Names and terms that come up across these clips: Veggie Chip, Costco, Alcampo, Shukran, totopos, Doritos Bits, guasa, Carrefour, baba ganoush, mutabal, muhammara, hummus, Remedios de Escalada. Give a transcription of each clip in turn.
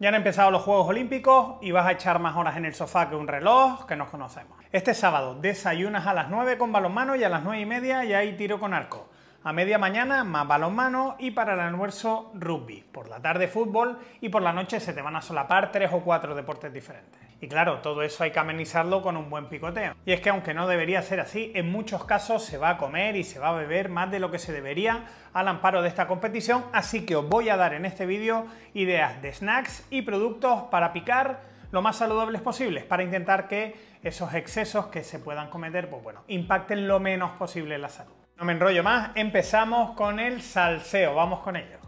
Ya han empezado los Juegos Olímpicos y vas a echar más horas en el sofá que un reloj, que nos conocemos. Este sábado desayunas a las 9 con balonmano y a las 9:30 ya hay tiro con arco. A media mañana más balonmano y para el almuerzo rugby. Por la tarde fútbol y por la noche se te van a solapar 3 o 4 deportes diferentes. Y claro, todo eso hay que amenizarlo con un buen picoteo. Y es que aunque no debería ser así, en muchos casos se va a comer y se va a beber más de lo que se debería al amparo de esta competición, así que os voy a dar en este vídeo ideas de snacks y productos para picar lo más saludables posibles, para intentar que esos excesos que se puedan cometer, pues bueno, impacten lo menos posible en la salud. No me enrollo más, empezamos con el salseo, vamos con ello.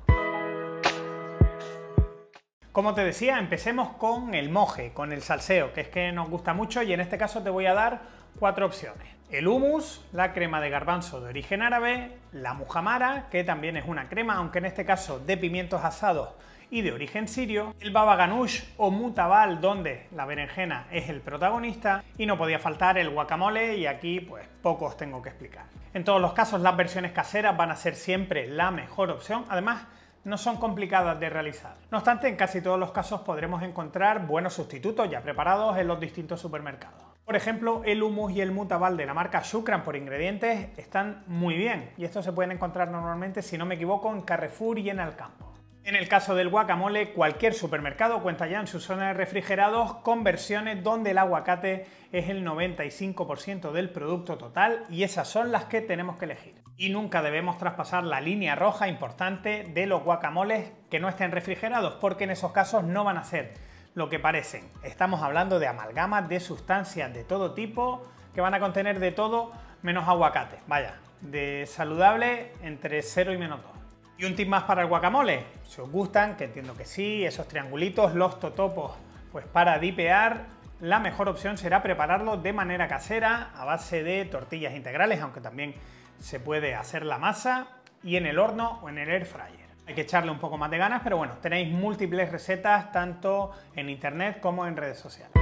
Como te decía, empecemos con el moje, con el salseo, que es que nos gusta mucho y en este caso te voy a dar 4 opciones. El hummus, la crema de garbanzo de origen árabe, la muhammara, que también es una crema, aunque en este caso de pimientos asados y de origen sirio, el baba ganoush o mutabal, donde la berenjena es el protagonista, y no podía faltar el guacamole, y aquí pues poco os tengo que explicar. En todos los casos las versiones caseras van a ser siempre la mejor opción, además no son complicadas de realizar. No obstante, en casi todos los casos podremos encontrar buenos sustitutos ya preparados en los distintos supermercados. Por ejemplo, el hummus y el mutabal de la marca Shukran por ingredientes están muy bien y estos se pueden encontrar normalmente, si no me equivoco, en Carrefour y en Alcampo. En el caso del guacamole, cualquier supermercado cuenta ya en su zona de refrigerados con versiones donde el aguacate es el 95% del producto total y esas son las que tenemos que elegir. Y nunca debemos traspasar la línea roja importante de los guacamoles que no estén refrigerados, porque en esos casos no van a ser lo que parecen. Estamos hablando de amalgamas de sustancias de todo tipo que van a contener de todo menos aguacate. Vaya, de saludable entre 0 y menos 2. Y un tip más para el guacamole, si os gustan, que entiendo que sí, esos triangulitos, los totopos, pues para dipear la mejor opción será prepararlo de manera casera a base de tortillas integrales, aunque también se puede hacer la masa y en el horno o en el air fryer. Hay que echarle un poco más de ganas, pero bueno, tenéis múltiples recetas tanto en internet como en redes sociales.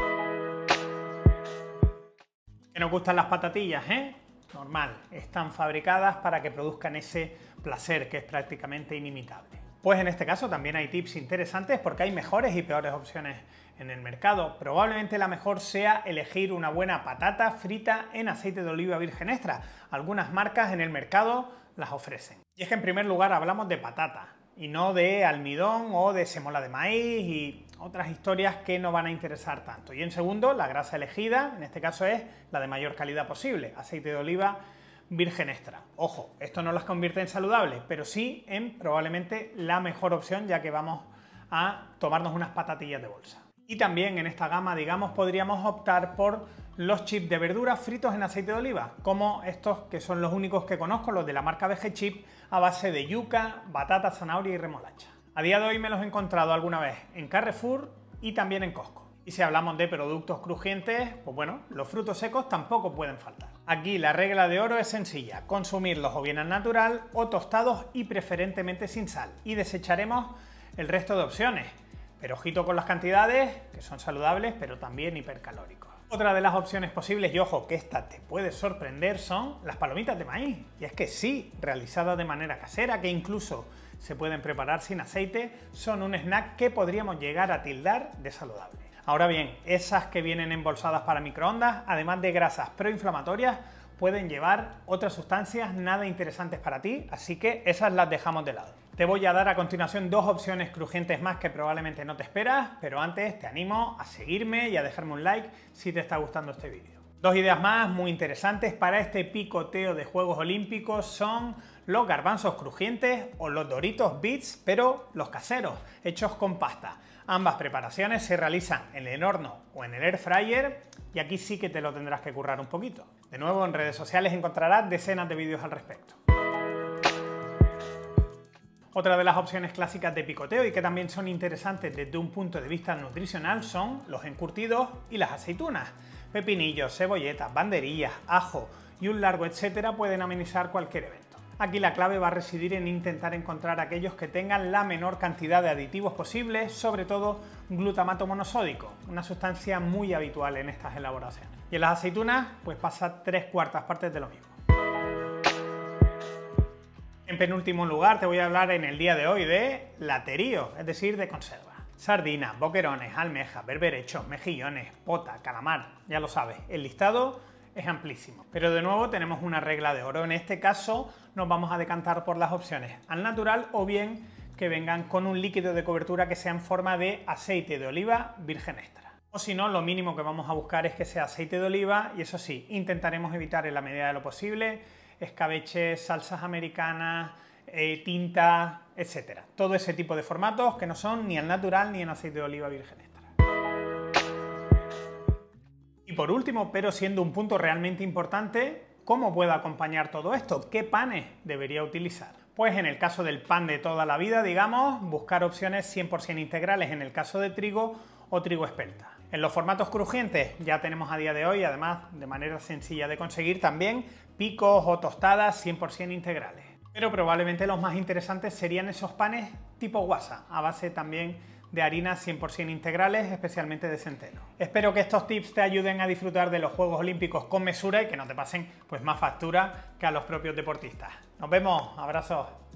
¿Qué nos gustan las patatillas, eh? Normal, están fabricadas para que produzcan ese placer que es prácticamente inimitable. Pues en este caso también hay tips interesantes porque hay mejores y peores opciones en el mercado. Probablemente la mejor sea elegir una buena patata frita en aceite de oliva virgen extra. Algunas marcas en el mercado las ofrecen. Y es que en primer lugar hablamos de patata y no de almidón o de semola de maíz y otras historias que no van a interesar tanto. Y en segundo, la grasa elegida, en este caso es la de mayor calidad posible, aceite de oliva virgen extra. Ojo, esto no las convierte en saludables, pero sí en probablemente la mejor opción, ya que vamos a tomarnos unas patatillas de bolsa. Y también en esta gama, digamos, podríamos optar por los chips de verduras fritos en aceite de oliva, como estos que son los únicos que conozco, los de la marca Veggie Chip, a base de yuca, batata, zanahoria y remolacha. A día de hoy me los he encontrado alguna vez en Carrefour y también en Costco. Y si hablamos de productos crujientes, pues bueno, los frutos secos tampoco pueden faltar. Aquí la regla de oro es sencilla, consumirlos o bien al natural o tostados y preferentemente sin sal. Y desecharemos el resto de opciones, pero ojito con las cantidades, que son saludables pero también hipercalóricos. Otra de las opciones posibles, y ojo que esta te puede sorprender, son las palomitas de maíz. Y es que sí, realizadas de manera casera, que incluso se pueden preparar sin aceite, son un snack que podríamos llegar a tildar de saludable. Ahora bien, esas que vienen embolsadas para microondas, además de grasas proinflamatorias, pueden llevar otras sustancias nada interesantes para ti, así que esas las dejamos de lado. Te voy a dar a continuación 2 opciones crujientes más que probablemente no te esperas, pero antes te animo a seguirme y a dejarme un like si te está gustando este vídeo. 2 ideas más muy interesantes para este picoteo de Juegos Olímpicos son los garbanzos crujientes o los Doritos Bits, pero los caseros, hechos con pasta. Ambas preparaciones se realizan en el horno o en el air fryer y aquí sí que te lo tendrás que currar un poquito. De nuevo, en redes sociales encontrarás decenas de vídeos al respecto. Otra de las opciones clásicas de picoteo y que también son interesantes desde un punto de vista nutricional son los encurtidos y las aceitunas. Pepinillos, cebolletas, banderillas, ajo y un largo etcétera pueden amenizar cualquier evento. Aquí la clave va a residir en intentar encontrar aquellos que tengan la menor cantidad de aditivos posible, sobre todo glutamato monosódico, una sustancia muy habitual en estas elaboraciones. Y en las aceitunas pues pasa 3/4 partes de lo mismo. En penúltimo lugar te voy a hablar en el día de hoy de laterío, es decir, de conserva. sardinas, boquerones, almejas, berberechos, mejillones, pota, calamar, ya lo sabes, el listado es amplísimo. Pero de nuevo tenemos una regla de oro, en este caso nos vamos a decantar por las opciones al natural o bien que vengan con un líquido de cobertura que sea en forma de aceite de oliva virgen extra. O si no, lo mínimo que vamos a buscar es que sea aceite de oliva y eso sí, intentaremos evitar en la medida de lo posible escabeches, salsas americanas, tinta, etcétera. Todo ese tipo de formatos que no son ni al natural ni en aceite de oliva virgen extra. Y por último, pero siendo un punto realmente importante, ¿cómo puedo acompañar todo esto? ¿Qué panes debería utilizar? Pues en el caso del pan de toda la vida, digamos, buscar opciones 100% integrales en el caso de trigo o trigo espelta. En los formatos crujientes ya tenemos a día de hoy, además de manera sencilla de conseguir, también picos o tostadas 100% integrales. Pero probablemente los más interesantes serían esos panes tipo guasa, a base también de harinas 100% integrales, especialmente de centeno. Espero que estos tips te ayuden a disfrutar de los Juegos Olímpicos con mesura y que no te pasen pues más factura que a los propios deportistas. Nos vemos, abrazos.